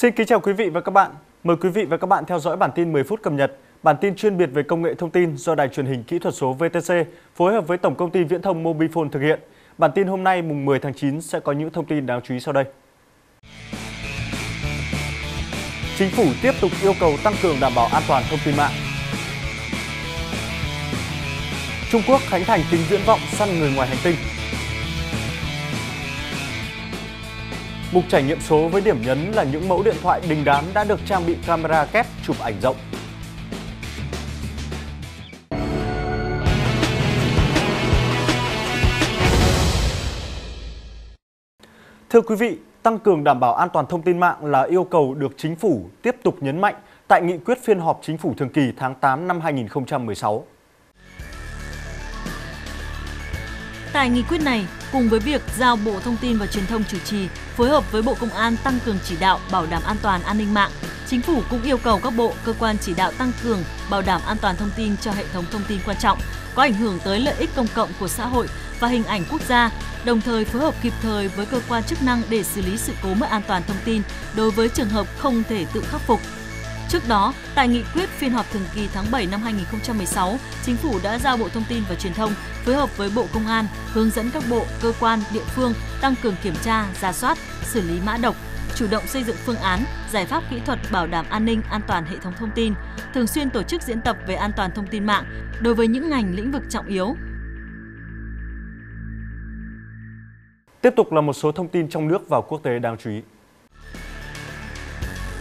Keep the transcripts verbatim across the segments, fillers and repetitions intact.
Xin kính chào quý vị và các bạn. Mời quý vị và các bạn theo dõi bản tin mười phút cập nhật, bản tin chuyên biệt về công nghệ thông tin do Đài Truyền hình Kỹ thuật số vê tê xê phối hợp với Tổng công ty Viễn thông Mobifone thực hiện. Bản tin hôm nay mùng mười tháng chín sẽ có những thông tin đáng chú ý sau đây. Chính phủ tiếp tục yêu cầu tăng cường đảm bảo an toàn thông tin mạng. Trung Quốc khánh thành kính viễn vọng săn người ngoài hành tinh. Mục trải nghiệm số với điểm nhấn là những mẫu điện thoại đình đám đã được trang bị camera kép chụp ảnh rộng. Thưa quý vị, tăng cường đảm bảo an toàn thông tin mạng là yêu cầu được Chính phủ tiếp tục nhấn mạnh tại nghị quyết phiên họp Chính phủ thường kỳ tháng tám năm hai nghìn không trăm mười sáu. Tại nghị quyết này, cùng với việc giao Bộ Thông tin và Truyền thông chủ trì, phối hợp với Bộ Công an tăng cường chỉ đạo bảo đảm an toàn an ninh mạng, Chính phủ cũng yêu cầu các bộ, cơ quan chỉ đạo tăng cường bảo đảm an toàn thông tin cho hệ thống thông tin quan trọng, có ảnh hưởng tới lợi ích công cộng của xã hội và hình ảnh quốc gia, đồng thời phối hợp kịp thời với cơ quan chức năng để xử lý sự cố mất an toàn thông tin đối với trường hợp không thể tự khắc phục. Trước đó, tại nghị quyết phiên họp thường kỳ tháng bảy năm hai nghìn không trăm mười sáu, Chính phủ đã giao Bộ Thông tin và Truyền thông phối hợp với Bộ Công an hướng dẫn các bộ, cơ quan, địa phương tăng cường kiểm tra, rà soát, xử lý mã độc, chủ động xây dựng phương án, giải pháp kỹ thuật bảo đảm an ninh, an toàn hệ thống thông tin, thường xuyên tổ chức diễn tập về an toàn thông tin mạng đối với những ngành lĩnh vực trọng yếu. Tiếp tục là một số thông tin trong nước và quốc tế đáng chú ý.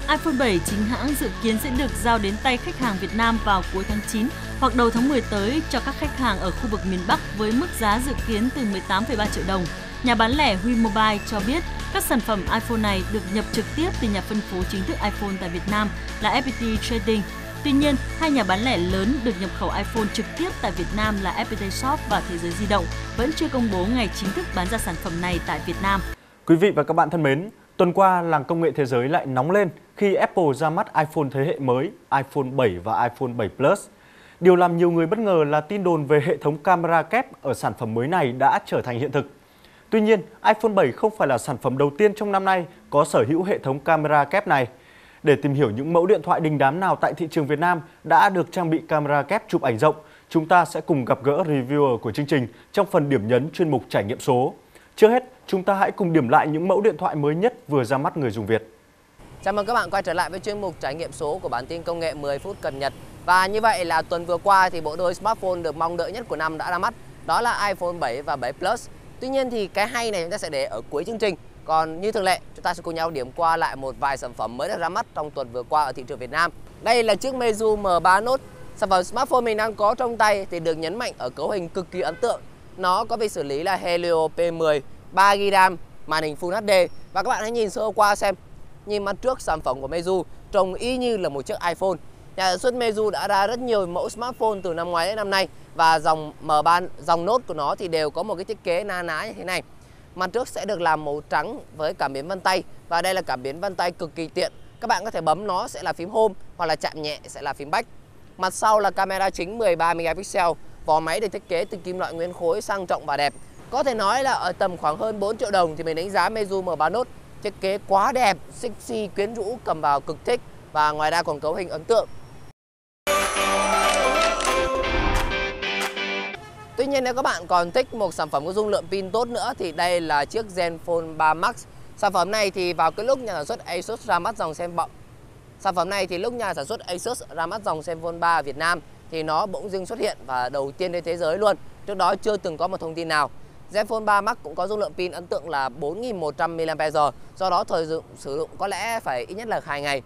iPhone bảy chính hãng dự kiến sẽ được giao đến tay khách hàng Việt Nam vào cuối tháng chín hoặc đầu tháng mười tới cho các khách hàng ở khu vực miền Bắc với mức giá dự kiến từ mười tám phẩy ba triệu đồng. Nhà bán lẻ Huy Mobile cho biết các sản phẩm iPhone này được nhập trực tiếp từ nhà phân phối chính thức iPhone tại Việt Nam là ép pê tê Trading. Tuy nhiên, hai nhà bán lẻ lớn được nhập khẩu iPhone trực tiếp tại Việt Nam là ép pê tê Shop và Thế Giới Di Động vẫn chưa công bố ngày chính thức bán ra sản phẩm này tại Việt Nam. Quý vị và các bạn thân mến, tuần qua làng công nghệ thế giới lại nóng lên khi Apple ra mắt iPhone thế hệ mới, iPhone bảy và iPhone bảy Plus. Điều làm nhiều người bất ngờ là tin đồn về hệ thống camera kép ở sản phẩm mới này đã trở thành hiện thực. Tuy nhiên, iPhone bảy không phải là sản phẩm đầu tiên trong năm nay có sở hữu hệ thống camera kép này. Để tìm hiểu những mẫu điện thoại đình đám nào tại thị trường Việt Nam đã được trang bị camera kép chụp ảnh rộng, chúng ta sẽ cùng gặp gỡ reviewer của chương trình trong phần điểm nhấn chuyên mục trải nghiệm số. Trước hết, chúng ta hãy cùng điểm lại những mẫu điện thoại mới nhất vừa ra mắt người dùng Việt. Chào mừng các bạn quay trở lại với chuyên mục trải nghiệm số của bản tin công nghệ mười phút cập nhật. Và như vậy là tuần vừa qua thì bộ đôi smartphone được mong đợi nhất của năm đã ra mắt, đó là iPhone bảy và bảy Plus. Tuy nhiên thì cái hay này chúng ta sẽ để ở cuối chương trình. Còn như thường lệ, chúng ta sẽ cùng nhau điểm qua lại một vài sản phẩm mới đã ra mắt trong tuần vừa qua ở thị trường Việt Nam. Đây là chiếc Meizu M ba Note. Sản phẩm smartphone mình đang có trong tay thì được nhấn mạnh ở cấu hình cực kỳ ấn tượng. Nó có việc xử lý là Helio P mười, ba gi ga bai RAM, màn hình Full hát đê. Và các bạn hãy nhìn sơ qua xem. Nhìn mặt trước sản phẩm của Meizu trông y như là một chiếc iPhone. Nhà sản xuất Meizu đã ra rất nhiều mẫu smartphone từ năm ngoái đến năm nay và dòng M ba, dòng Note của nó thì đều có một cái thiết kế na ná như thế này. Mặt trước sẽ được làm màu trắng với cảm biến vân tay và đây là cảm biến vân tay cực kỳ tiện. Các bạn có thể bấm nó sẽ là phím Home hoặc là chạm nhẹ sẽ là phím Back. Mặt sau là camera chính mười ba megapixel. Vỏ máy được thiết kế từ kim loại nguyên khối sang trọng và đẹp. Có thể nói là ở tầm khoảng hơn bốn triệu đồng thì mình đánh giá Meizu M ba Note thiết kế quá đẹp, sexy, quyến rũ, cầm vào cực thích và ngoài ra còn cấu hình ấn tượng. Tuy nhiên nếu các bạn còn thích một sản phẩm có dung lượng pin tốt nữa thì đây là chiếc Zenfone ba Max. Sản phẩm này thì vào cái lúc nhà sản xuất Asus ra mắt dòng Zenfone Sản phẩm này thì lúc nhà sản xuất Asus ra mắt dòng Zenfone ba ở Việt Nam thì nó bỗng dưng xuất hiện và đầu tiên trên thế giới luôn. Trước đó chưa từng có một thông tin nào. Zenfone ba Max cũng có dung lượng pin ấn tượng là bốn nghìn một trăm mi li am pe giờ, do đó thời lượng sử dụng có lẽ phải ít nhất là hai ngày.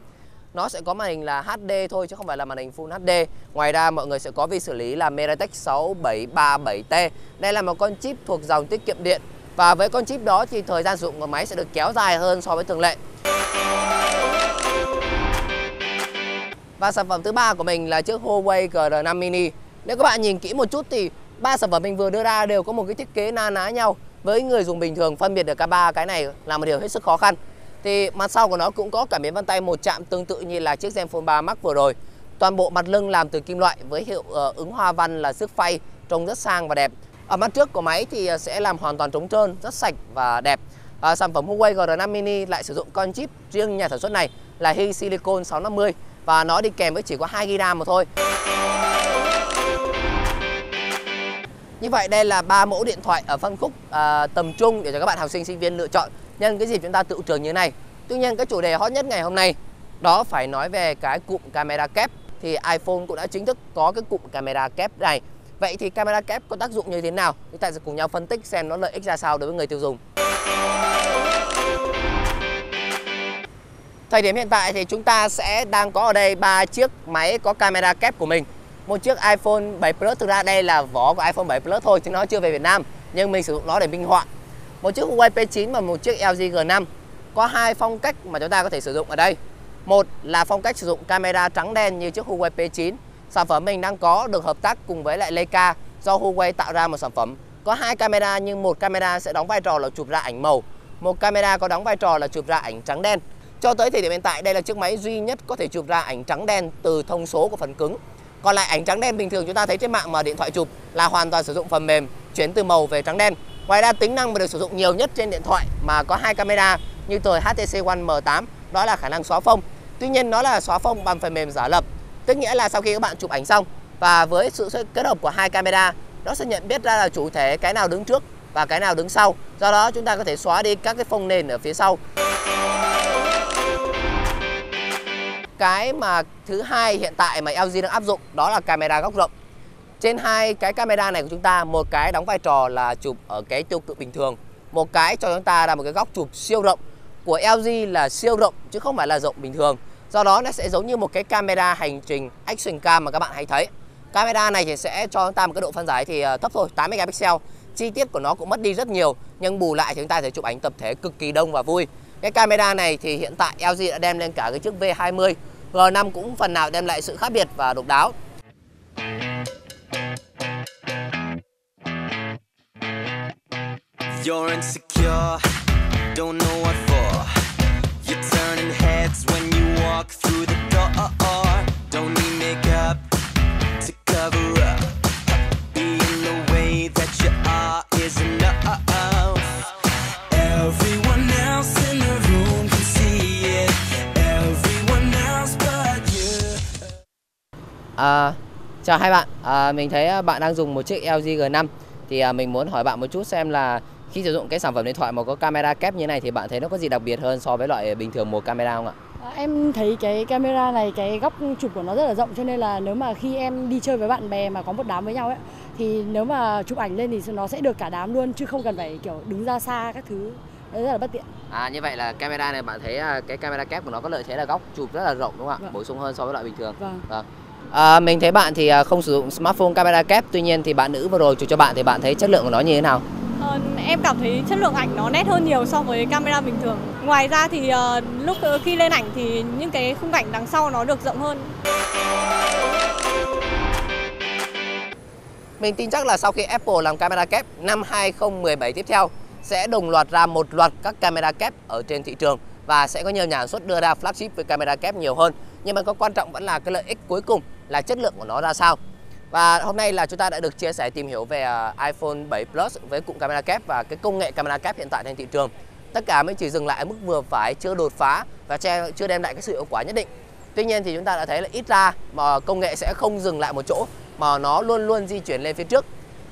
Nó sẽ có màn hình là hát đê thôi chứ không phải là màn hình Full hát đê. Ngoài ra mọi người sẽ có vi xử lý là Mediatek sáu bảy ba bảy T. Đây là một con chip thuộc dòng tiết kiệm điện. Và với con chip đó thì thời gian sử dụng của máy sẽ được kéo dài hơn so với thường lệ. Và sản phẩm thứ ba của mình là chiếc Huawei G R năm Mini. Nếu các bạn nhìn kỹ một chút thì ba sản phẩm mình vừa đưa ra đều có một cái thiết kế na ná nhau. Với người dùng bình thường phân biệt được cả ba cái này là một điều hết sức khó khăn. Thì mặt sau của nó cũng có cảm biến vân tay một chạm tương tự như là chiếc Zenfone ba Max vừa rồi. Toàn bộ mặt lưng làm từ kim loại với hiệu uh, ứng hoa văn là xước phay, trông rất sang và đẹp. Ở mặt trước của máy thì sẽ làm hoàn toàn trống trơn, rất sạch và đẹp. Uh, sản phẩm Huawei G R năm Mini lại sử dụng con chip riêng nhà sản xuất này là Hi Silicon sáu năm mươi và nó đi kèm với chỉ có hai gi ga bai RAM mà thôi. Như vậy đây là ba mẫu điện thoại ở phân khúc à, tầm trung để cho các bạn học sinh sinh viên lựa chọn nhân cái dịp chúng ta tự trường như thế này. Tuy nhiên cái chủ đề hot nhất ngày hôm nay đó phải nói về cái cụm camera kép, thì iPhone cũng đã chính thức có cái cụm camera kép này. Vậy thì camera kép có tác dụng như thế nào? Chúng ta sẽ cùng nhau phân tích xem nó lợi ích ra sao đối với người tiêu dùng. Thời điểm hiện tại thì chúng ta sẽ đang có ở đây ba chiếc máy có camera kép của mình. Một chiếc iPhone bảy Plus, thực ra đây là vỏ của iPhone bảy Plus thôi chứ nó chưa về Việt Nam, nhưng mình sử dụng nó để minh họa. Một chiếc Huawei P chín và một chiếc L G G năm. Có hai phong cách mà chúng ta có thể sử dụng ở đây. Một là phong cách sử dụng camera trắng đen như chiếc Huawei P chín. Sản phẩm mình đang có được hợp tác cùng với lại Leica do Huawei tạo ra một sản phẩm có hai camera, nhưng một camera sẽ đóng vai trò là chụp ra ảnh màu, một camera có đóng vai trò là chụp ra ảnh trắng đen. Cho tới thời điểm hiện tại đây là chiếc máy duy nhất có thể chụp ra ảnh trắng đen từ thông số của phần cứng. Còn lại ảnh trắng đen bình thường chúng ta thấy trên mạng mà điện thoại chụp là hoàn toàn sử dụng phần mềm chuyển từ màu về trắng đen. Ngoài ra tính năng mà được sử dụng nhiều nhất trên điện thoại mà có hai camera như thời H T C One M tám đó là khả năng xóa phông. Tuy nhiên nó là xóa phông bằng phần mềm giả lập, tức nghĩa là sau khi các bạn chụp ảnh xong và với sự kết hợp của hai camera, nó sẽ nhận biết ra là chủ thể cái nào đứng trước và cái nào đứng sau. Do đó chúng ta có thể xóa đi các cái phông nền ở phía sau. Cái mà thứ hai hiện tại mà lờ giê đang áp dụng đó là camera góc rộng. Trên hai cái camera này của chúng ta, một cái đóng vai trò là chụp ở cái tiêu cự bình thường, một cái cho chúng ta là một cái góc chụp siêu rộng. Của lờ giê là siêu rộng chứ không phải là rộng bình thường. Do đó nó sẽ giống như một cái camera hành trình action cam mà các bạn hay thấy. Camera này thì sẽ cho chúng ta một cái độ phân giải thì thấp thôi, tám megapixel. Chi tiết của nó cũng mất đi rất nhiều, nhưng bù lại thì chúng ta sẽ chụp ảnh tập thể cực kỳ đông và vui. Cái camera này thì hiện tại lờ giê đã đem lên cả cái chiếc V hai mươi, G năm cũng phần nào đem lại sự khác biệt và độc đáo. You're insecure, don't know what for. You're turning heads when you walk through the door. Don't need makeup to cover up. Being the way that you are is enough. Everyone else in the room can see it. Everyone else but you. À, chào hai bạn, à, mình thấy bạn đang dùng một chiếc L G G năm. Thì à, mình muốn hỏi bạn một chút xem là khi sử dụng cái sản phẩm điện thoại mà có camera kép như này thì bạn thấy nó có gì đặc biệt hơn so với loại bình thường một camera không ạ? À, em thấy cái camera này, cái góc chụp của nó rất là rộng, cho nên là nếu mà khi em đi chơi với bạn bè mà có một đám với nhau ấy, thì nếu mà chụp ảnh lên thì nó sẽ được cả đám luôn, chứ không cần phải kiểu đứng ra xa các thứ, nó rất là bất tiện. À, như vậy là camera này bạn thấy cái camera kép của nó có lợi thế là góc chụp rất là rộng đúng không ạ? Vâng. Bổ sung hơn so với loại bình thường. Vâng. Vâng. À, mình thấy bạn thì không sử dụng smartphone camera kép, tuy nhiên thì bạn nữ vừa rồi chụp cho bạn thì bạn thấy chất lượng của nó như thế nào? Ờ, em cảm thấy chất lượng ảnh nó nét hơn nhiều so với camera bình thường. Ngoài ra thì uh, lúc uh, khi lên ảnh thì những cái khung cảnh đằng sau nó được rộng hơn. Mình tin chắc là sau khi Apple làm camera kép, năm hai không một bảy tiếp theo sẽ đồng loạt ra một loạt các camera kép ở trên thị trường và sẽ có nhiều nhà sản xuất đưa ra flagship với camera kép nhiều hơn. Nhưng mà có quan trọng vẫn là cái lợi ích cuối cùng là chất lượng của nó ra sao. Và hôm nay là chúng ta đã được chia sẻ tìm hiểu về iPhone bảy Plus với cụm camera kép và cái công nghệ camera kép hiện tại trên thị trường. Tất cả mới chỉ dừng lại ở mức vừa phải, chưa đột phá và chưa đem lại cái sự hiệu quả nhất định. Tuy nhiên thì chúng ta đã thấy là ít ra mà công nghệ sẽ không dừng lại một chỗ mà nó luôn luôn di chuyển lên phía trước.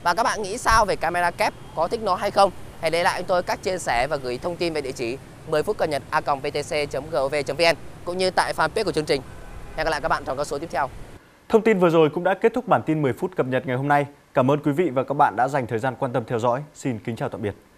Và các bạn nghĩ sao về camera kép, có thích nó hay không? Hãy để lại cho tôi các chia sẻ và gửi thông tin về địa chỉ mười phút cập nhật a còng vtc chấm gov chấm vn cũng như tại fanpage của chương trình. Hẹn gặp lại các bạn trong các số tiếp theo. Thông tin vừa rồi cũng đã kết thúc bản tin mười phút cập nhật ngày hôm nay. Cảm ơn quý vị và các bạn đã dành thời gian quan tâm theo dõi. Xin kính chào tạm biệt.